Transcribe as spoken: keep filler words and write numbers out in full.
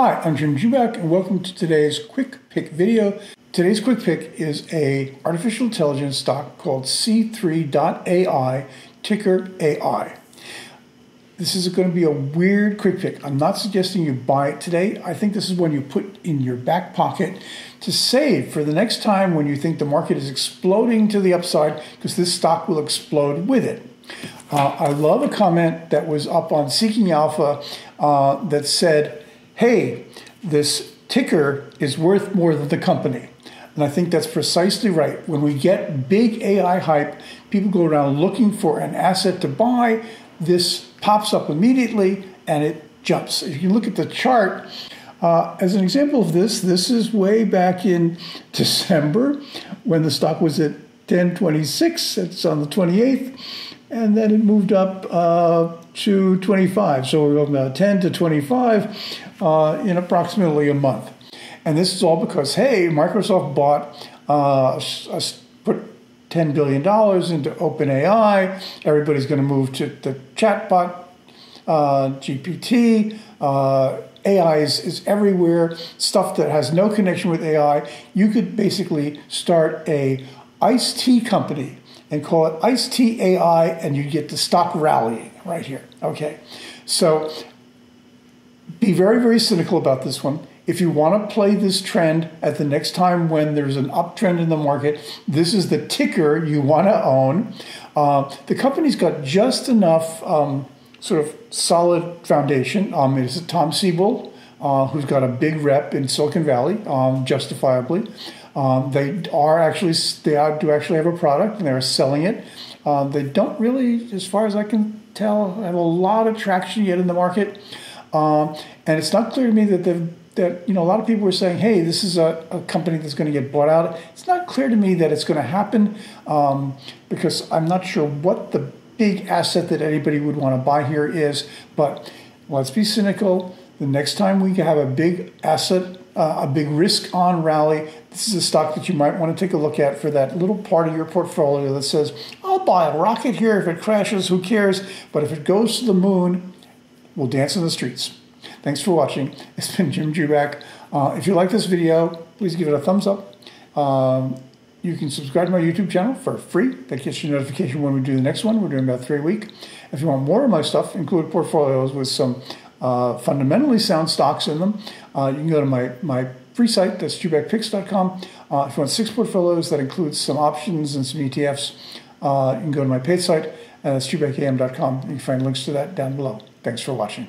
Hi, I'm Jim Jubak, and welcome to today's Quick Pick video. Today's Quick Pick is a artificial intelligence stock called C three dot A I, ticker A I. This is going to be a weird Quick Pick. I'm not suggesting you buy it today. I think this is one you put in your back pocket to save for the next time when you think the market is exploding to the upside, because this stock will explode with it. Uh, I love a comment that was up on Seeking Alpha uh, that said, hey, this ticker is worth more than the company. And I think that's precisely right. When we get big A I hype, people go around looking for an asset to buy. This pops up immediately and it jumps. If you look at the chart, uh, as an example of this, this is way back in December when the stock was at ten twenty-six. It's on the twenty-eighth. And then it moved up uh, to twenty-five. So we're going now ten to twenty-five uh, in approximately a month. And this is all because, hey, Microsoft bought, uh, put ten billion dollars into OpenAI. Everybody's going to move to the chatbot, uh, G P T. Uh, A I is, is everywhere. Stuff that has no connection with A I. You could basically start a iced tea company and call it Iced Tea A I, and you get to stop rallying right here. Okay, so be very, very cynical about this one. If you want to play this trend at the next time when there's an uptrend in the market, this is the ticker you want to own. Uh, the company's got just enough um, sort of solid foundation. Um, it's Tom Siebel, uh, who's got a big rep in Silicon Valley, um, justifiably. Um, they are actually, they do actually have a product and they're selling it. Um, they don't really, as far as I can tell, have a lot of traction yet in the market. Um, and it's not clear to me that they've, that, you know, a lot of people are saying, hey, this is a, a company that's going to get bought out. It's not clear to me that it's going to happen um, because I'm not sure what the big asset that anybody would want to buy here is. But let's be cynical. The next time we have a big asset, Uh, a big risk-on rally, this is a stock that you might want to take a look at for that little part of your portfolio that says, I'll buy a rocket here. If it crashes, who cares? But if it goes to the moon, we'll dance in the streets. Thanks for watching. It's been Jim Jubak. Uh, if you like this video, please give it a thumbs up. Um, you can subscribe to my YouTube channel for free. That gets you a notification when we do the next one. We're doing about three a week. If you want more of my stuff, include portfolios with some Uh, fundamentally sound stocks in them, uh, you can go to my, my free site, that's jubak picks dot com. Uh, if you want six portfolios, that includes some options and some E T Fs, uh, you can go to my paid site, uh, that's jubak a m dot com. You can find links to that down below. Thanks for watching.